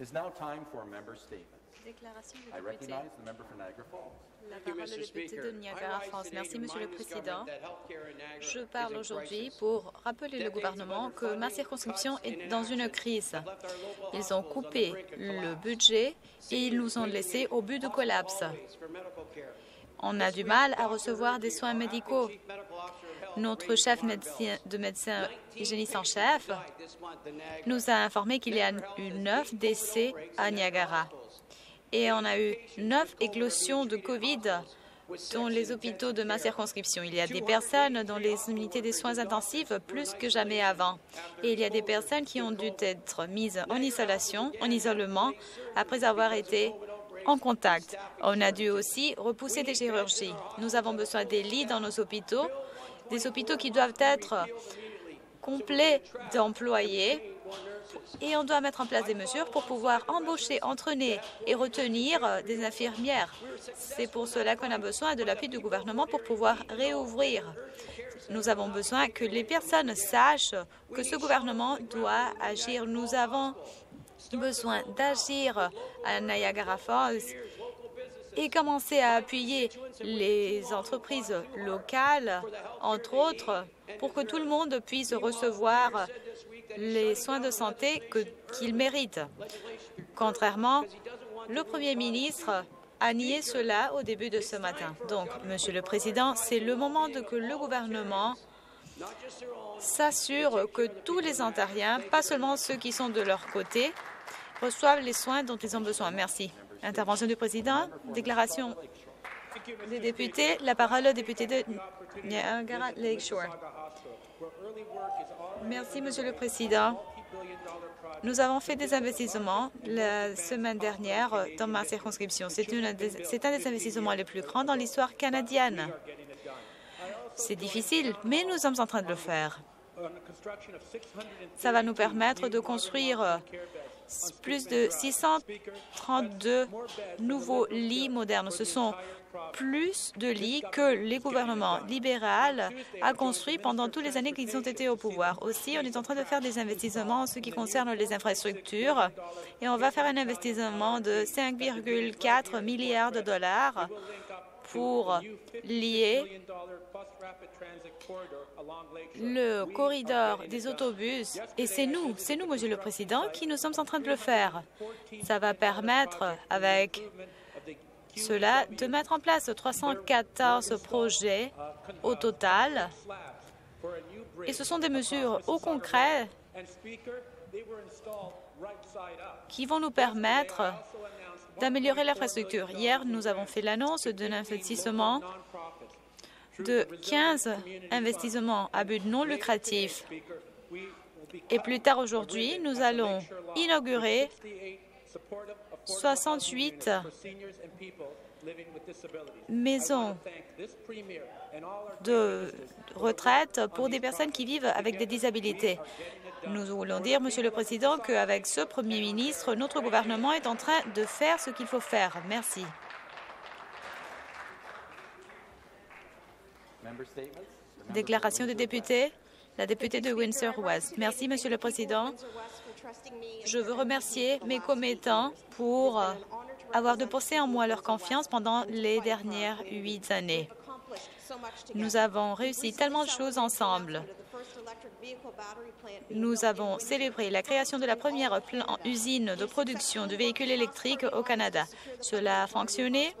It is now time for a member statement. I recognize the member for Niagara Falls. La parole est députée de Niagara Falls. Merci, Monsieur le Président. Je parle aujourd'hui pour rappeler le gouvernement que ma circonscription est dans une crise. Ils ont coupé le budget et ils nous ont laissés au but du collapse. On a du mal à recevoir des soins médicaux. Notre chef de médecin hygiéniste en chef nous a informé qu'il y a eu 9 décès à Niagara. Et on a eu 9 éclosions de COVID dans les hôpitaux de ma circonscription. Il y a des personnes dans les unités des soins intensifs plus que jamais avant. Et il y a des personnes qui ont dû être mises en isolation, en isolement, après avoir été en contact. On a dû aussi repousser des chirurgies. Nous avons besoin des lits dans nos hôpitaux, des hôpitaux qui doivent être complets d'employés. Et on doit mettre en place des mesures pour pouvoir embaucher, entraîner et retenir des infirmières. C'est pour cela qu'on a besoin de l'appui du gouvernement pour pouvoir réouvrir. Nous avons besoin que les personnes sachent que ce gouvernement doit agir. Nous avons besoin d'agir à Niagara Falls et commencer à appuyer les entreprises locales, entre autres, pour que tout le monde puisse recevoir les soins de santé qu'ils méritent. Contrairement, le Premier ministre a nié cela au début de ce matin. Donc, Monsieur le Président, c'est le moment que le gouvernement s'assure que tous les Ontariens, pas seulement ceux qui sont de leur côté, reçoivent les soins dont ils ont besoin. Merci. Intervention du Président. Déclaration des députés. La parole au député de Niagara Lakeshore. Merci, Monsieur le Président. Nous avons fait des investissements la semaine dernière dans ma circonscription. C'est un des investissements les plus grands dans l'histoire canadienne. C'est difficile, mais nous sommes en train de le faire. Ça va nous permettre de construire plus de 632 nouveaux lits modernes. Ce sont plus de lits que les gouvernements libéraux a construits pendant toutes les années qu'ils ont été au pouvoir. Aussi, on est en train de faire des investissements en ce qui concerne les infrastructures et on va faire un investissement de 5,4 milliards de dollars pour lier le corridor des autobus. Et c'est nous, Monsieur le Président, qui nous sommes en train de le faire. Ça va permettre, avec cela, de mettre en place 314 projets au total. Et ce sont des mesures au concret qui vont nous permettre d'améliorer l'infrastructure. Hier, nous avons fait l'annonce d'un investissement de 15 investissements à but non lucratif. Et plus tard aujourd'hui, nous allons inaugurer 68 maisons de retraite pour des personnes qui vivent avec des disabilités. Nous voulons dire, Monsieur le Président, qu'avec ce Premier ministre, notre gouvernement est en train de faire ce qu'il faut faire. Merci. Déclaration des députés. La députée de Windsor-West. Merci, Monsieur le Président. Je veux remercier mes commettants pour avoir dépensé en moi leur confiance pendant les dernières 8 années. Nous avons réussi tellement de choses ensemble. Nous avons célébré la création de la première usine de production de véhicules électriques au Canada. Cela a fonctionné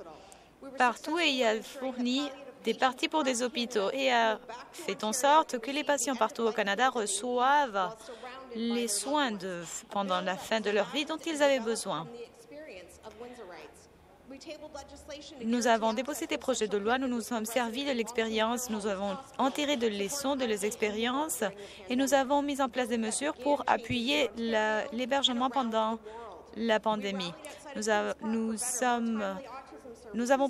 partout et y a fourni des parties pour des hôpitaux et a fait en sorte que les patients partout au Canada reçoivent les soins pendant la fin de leur vie dont ils avaient besoin. Nous avons déposé des projets de loi, nous nous sommes servis de l'expérience, nous avons enterré des leçons de les expériences et nous avons mis en place des mesures pour appuyer l'hébergement pendant la pandémie. Nous avons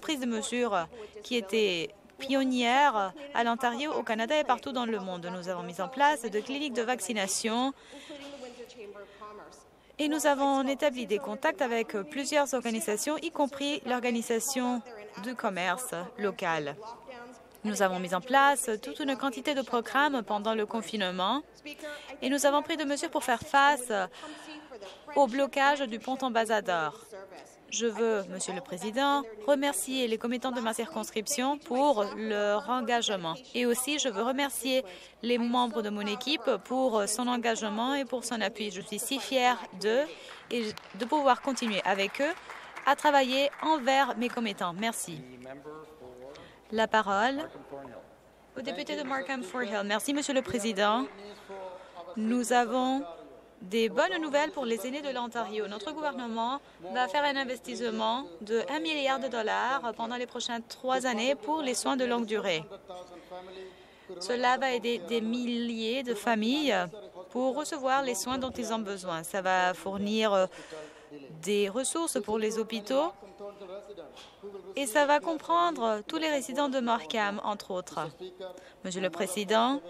pris des mesures qui étaient pionnières à l'Ontario, au Canada et partout dans le monde. Nous avons mis en place des cliniques de vaccination et nous avons établi des contacts avec plusieurs organisations, y compris l'Organisation du commerce local. Nous avons mis en place toute une quantité de programmes pendant le confinement et nous avons pris des mesures pour faire face au blocage du pont Ambassador. Je veux, Monsieur le Président, remercier les commettants de ma circonscription pour leur engagement. Et aussi, je veux remercier les membres de mon équipe pour son engagement et pour son appui. Je suis si fière d'eux et de pouvoir continuer avec eux à travailler envers mes commettants. Merci. La parole au député de Markham-Fort Hill. Merci, Monsieur le Président. Nous avons des bonnes nouvelles pour les aînés de l'Ontario. Notre gouvernement va faire un investissement de 1 milliard de dollars pendant les prochaines 3 années pour les soins de longue durée. Cela va aider des milliers de familles pour recevoir les soins dont ils ont besoin. Ça va fournir des ressources pour les hôpitaux et ça va comprendre tous les résidents de Markham, entre autres. Monsieur le Président,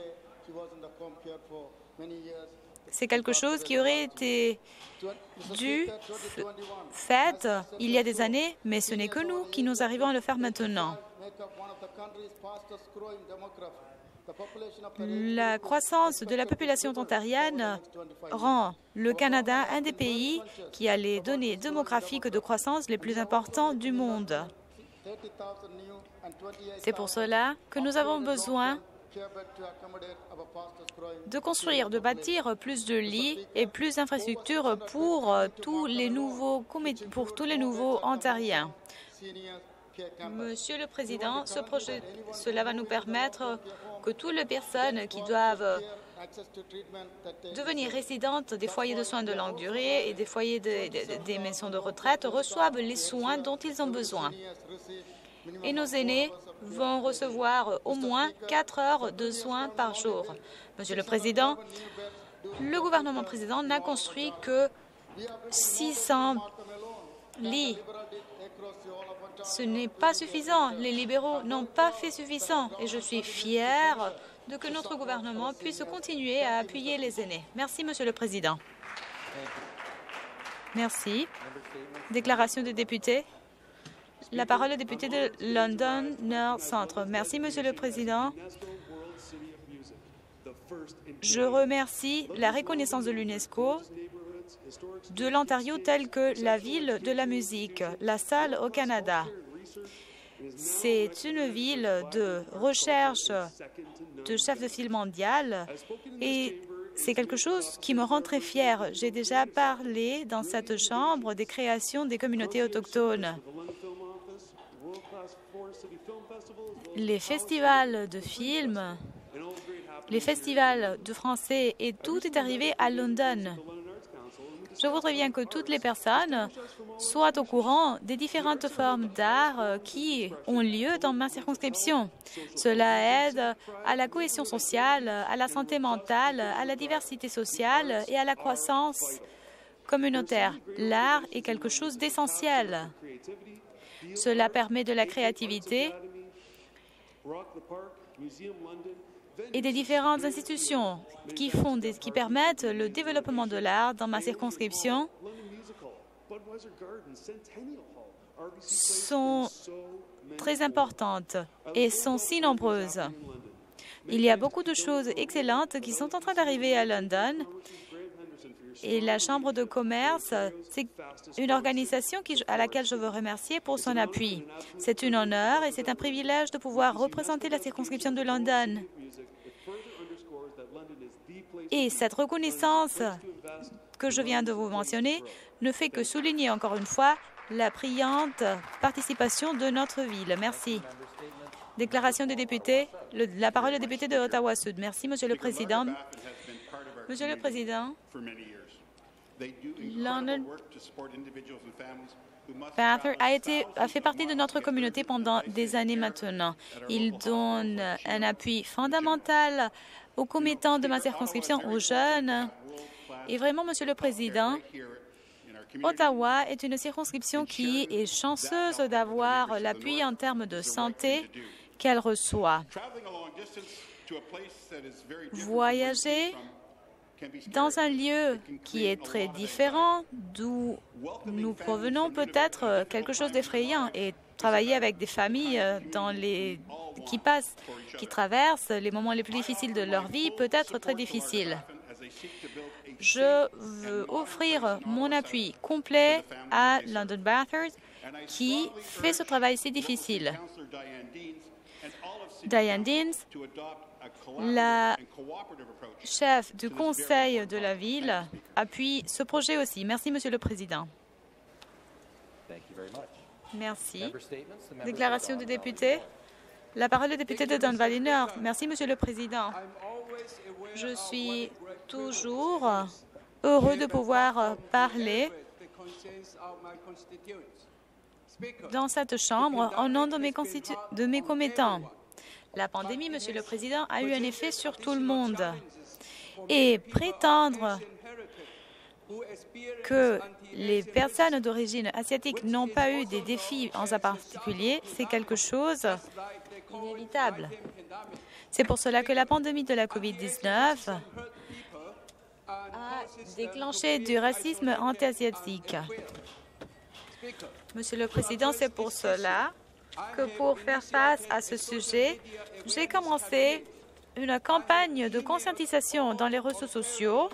c'est quelque chose qui aurait été dû, fait il y a des années, mais ce n'est que nous qui nous arrivons à le faire maintenant. La croissance de la population ontarienne rend le Canada un des pays qui a les données démographiques de croissance les plus importantes du monde. C'est pour cela que nous avons besoin de construire, de bâtir plus de lits et plus d'infrastructures pour tous les nouveaux Ontariens. Monsieur le Président, cela va nous permettre que toutes les personnes qui doivent devenir résidentes des foyers de soins de longue durée et des foyers des maisons de retraite reçoivent les soins dont ils ont besoin. Et nos aînés vont recevoir au moins 4 heures de soins par jour. Monsieur le Président, le gouvernement président n'a construit que 600 lits. Ce n'est pas suffisant. Les libéraux n'ont pas fait suffisant. Et je suis fière de que notre gouvernement puisse continuer à appuyer les aînés. Merci, Monsieur le Président. Merci. Déclaration des députés. La parole au député de London North Centre. Merci, Monsieur le Président. Je remercie la reconnaissance de l'UNESCO de l'Ontario telle que la ville de la musique, la salle au Canada. C'est une ville de recherche de chef de file mondial et c'est quelque chose qui me rend très fière. J'ai déjà parlé dans cette Chambre des créations des communautés autochtones. Les festivals de films, les festivals de français et tout est arrivé à London. Je voudrais bien que toutes les personnes soient au courant des différentes formes d'art qui ont lieu dans ma circonscription. Cela aide à la cohésion sociale, à la santé mentale, à la diversité sociale et à la croissance communautaire. L'art est quelque chose d'essentiel. Cela permet de la créativité et des différentes institutions qui permettent le développement de l'art dans ma circonscription. Sont très importantes et sont si nombreuses. Il y a beaucoup de choses excellentes qui sont en train d'arriver à London. Et la Chambre de commerce, c'est une organisation à laquelle je veux remercier pour son appui. C'est un honneur et c'est un privilège de pouvoir représenter la circonscription de London. Et cette reconnaissance que je viens de vous mentionner ne fait que souligner encore une fois la brillante participation de notre ville. Merci. Déclaration des députés. La parole au député de Ottawa-Sud. Merci, Monsieur le Président. Monsieur le Président, London a fait partie de notre communauté pendant des années maintenant. Il donne un appui fondamental aux commettants de ma circonscription, aux jeunes. Et vraiment, Monsieur le Président, Ottawa est une circonscription qui est chanceuse d'avoir l'appui en termes de santé qu'elle reçoit. Voyager dans un lieu qui est très différent d'où nous provenons peut être quelque chose d'effrayant et travailler avec des familles qui traversent les moments les plus difficiles de leur vie, peut-être très difficiles. Je veux offrir mon appui complet à London Bathurst qui fait ce travail si difficile. Diane Deans, la chef du conseil de la ville, appuie ce projet aussi. Merci, Monsieur le Président. Merci. Déclaration des députés. La parole est député de Don Valley North. Merci, Monsieur le Président. Je suis toujours heureux de pouvoir parler dans cette Chambre en nom de mes commettants. La pandémie, Monsieur le Président, a eu un effet sur tout le monde. Et prétendre que les personnes d'origine asiatique n'ont pas eu des défis en particulier, c'est quelque chose d'inévitable. C'est pour cela que la pandémie de la COVID-19 a déclenché du racisme anti-asiatique. Monsieur le Président, c'est pour cela que pour faire face à ce sujet, j'ai commencé une campagne de conscientisation dans les réseaux sociaux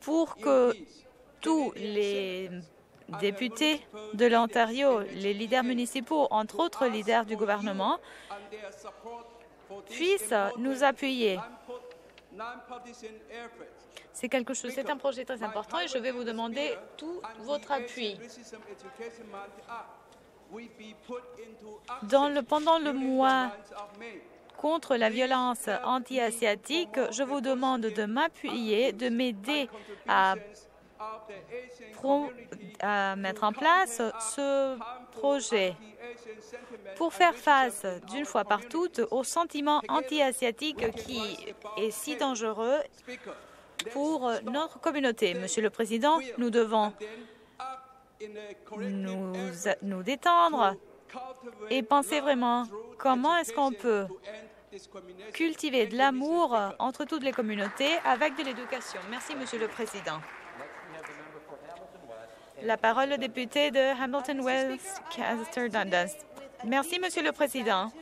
pour que tous les députés de l'Ontario, les leaders municipaux, entre autres leaders du gouvernement, puissent nous appuyer. C'est un projet très important et je vais vous demander tout votre appui. Pendant le mois contre la violence anti-asiatique, je vous demande de m'appuyer, de m'aider à mettre en place ce projet pour faire face d'une fois pour toutes au sentiment anti-asiatique qui est si dangereux pour notre communauté. Monsieur le Président, nous devons nous détendre et penser vraiment comment est-ce qu'on peut cultiver de l'amour entre toutes les communautés avec de l'éducation. Merci, Monsieur le Président. La parole au député de Hamilton-West, Caster-Dundas. Merci, Monsieur le Président.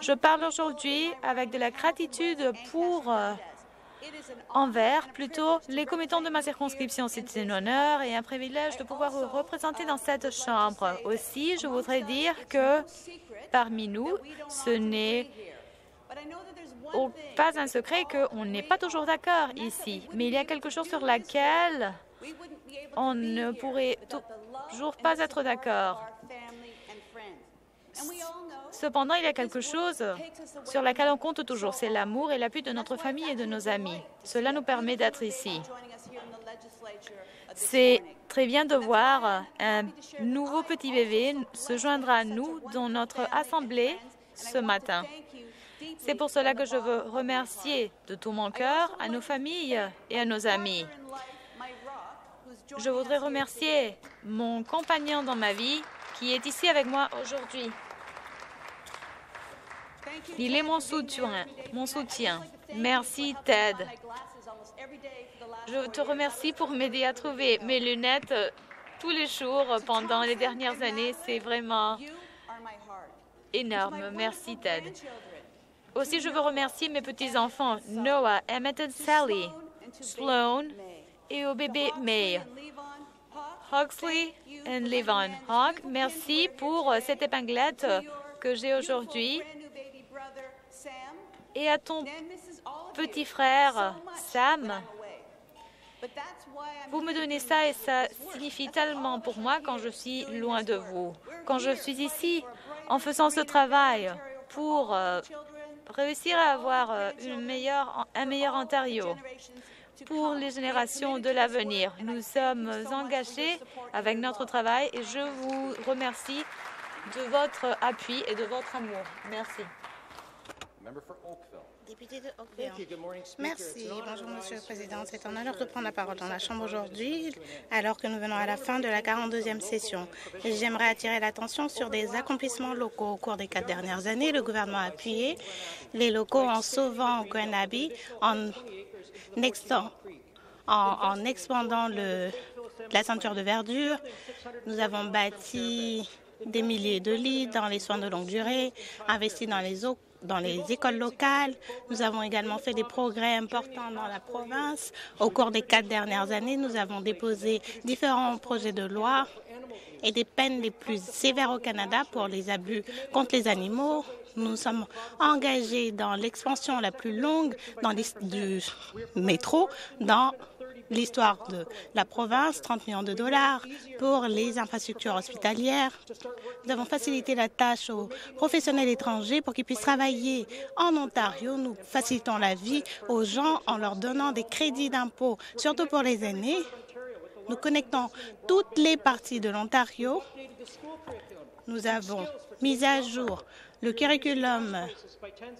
Je parle aujourd'hui avec de la gratitude envers les commettants de ma circonscription. C'est un honneur et un privilège de pouvoir vous représenter dans cette Chambre. Aussi, je voudrais dire que parmi nous, ce n'est pas un secret qu'on n'est pas toujours d'accord ici, mais il y a quelque chose sur laquelle on ne pourrait toujours pas être d'accord. Cependant, il y a quelque chose sur laquelle on compte toujours, c'est l'amour et l'appui de notre famille et de nos amis. Cela nous permet d'être ici. C'est très bien de voir un nouveau petit bébé se joindre à nous dans notre assemblée ce matin. C'est pour cela que je veux remercier de tout mon cœur à nos familles et à nos amis. Je voudrais remercier mon compagnon dans ma vie qui est ici avec moi aujourd'hui. Il est mon soutien. Merci, Ted. Je te remercie pour m'aider à trouver mes lunettes tous les jours pendant les dernières années. C'est vraiment énorme. Merci, Ted. Aussi, je veux remercier mes petits-enfants, Noah, Emmett et Sally, Sloan et au bébé May, Huxley et Levon. Hawk, merci pour cette épinglette que j'ai aujourd'hui. Et à ton petit frère, Sam, vous me donnez ça et ça signifie tellement pour moi quand je suis loin de vous. Quand je suis ici, en faisant ce travail pour réussir à avoir un meilleur Ontario pour les générations de l'avenir. Nous sommes engagés avec notre travail et je vous remercie de votre appui et de votre amour. Merci. Député de Oakville. Merci. Bonjour, Monsieur le Président. C'est un honneur de prendre la parole dans la Chambre aujourd'hui, alors que nous venons à la fin de la 42e session. J'aimerais attirer l'attention sur des accomplissements locaux. Au cours des 4 dernières années, le gouvernement a appuyé les locaux en sauvant Glen Abbey, en expandant la ceinture de verdure. Nous avons bâti des milliers de lits dans les soins de longue durée, investi dans les écoles locales. Nous avons également fait des progrès importants dans la province. Au cours des 4 dernières années, nous avons déposé différents projets de loi et des peines les plus sévères au Canada pour les abus contre les animaux. Nous sommes engagés dans l'expansion la plus longue du métro dans l'histoire de la province, 30 millions de dollars pour les infrastructures hospitalières. Nous avons facilité la tâche aux professionnels étrangers pour qu'ils puissent travailler en Ontario. Nous facilitons la vie aux gens en leur donnant des crédits d'impôt, surtout pour les aînés. Nous connectons toutes les parties de l'Ontario. Nous avons mis à jour le curriculum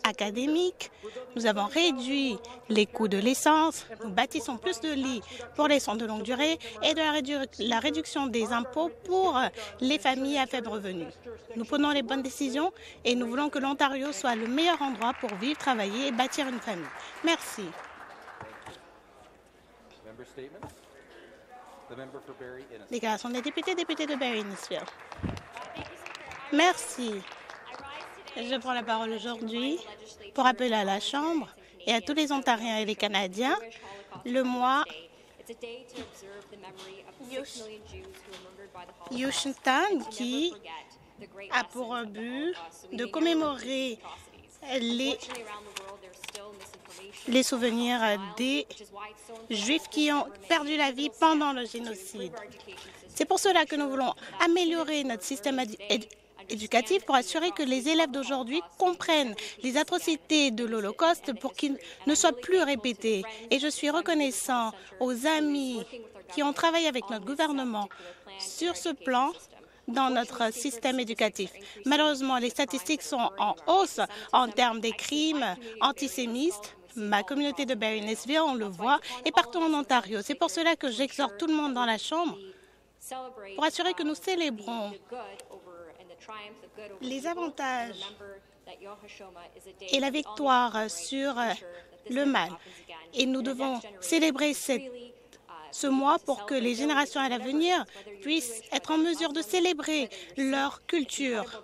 académique. Nous avons réduit les coûts de l'essence. Nous bâtissons plus de lits pour les soins de longue durée et de la réduction des impôts pour les familles à faible revenu. Nous prenons les bonnes décisions et nous voulons que l'Ontario soit le meilleur endroit pour vivre, travailler et bâtir une famille. Merci. Déclaration des députés, député de Barrie-Innisfil. Merci. Je prends la parole aujourd'hui pour appeler à la Chambre et à tous les Ontariens et les Canadiens le mois Yushtan qui a pour but de commémorer les souvenirs des Juifs qui ont perdu la vie pendant le génocide. C'est pour cela que nous voulons améliorer notre système éducatif pour assurer que les élèves d'aujourd'hui comprennent les atrocités de l'Holocauste pour qu'ils ne soient plus répétés. Et je suis reconnaissant aux amis qui ont travaillé avec notre gouvernement sur ce plan dans notre système éducatif. Malheureusement, les statistiques sont en hausse en termes des crimes antisémites. Ma communauté de Barrie-Innisfil, on le voit, et partout en Ontario. C'est pour cela que j'exhorte tout le monde dans la Chambre pour assurer que nous célébrons les avantages et la victoire sur le mal. Et nous devons célébrer ce mois pour que les générations à l'avenir puissent être en mesure de célébrer leur culture,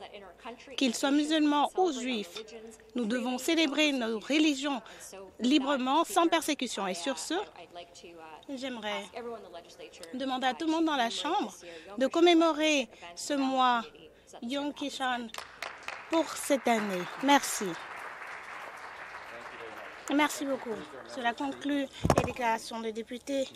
qu'ils soient musulmans ou juifs. Nous devons célébrer nos religions librement, sans persécution. Et sur ce, j'aimerais demander à tout le monde dans la Chambre de commémorer ce mois Yom Kishan pour cette année. Merci. Merci beaucoup. Cela conclut les déclarations des députés.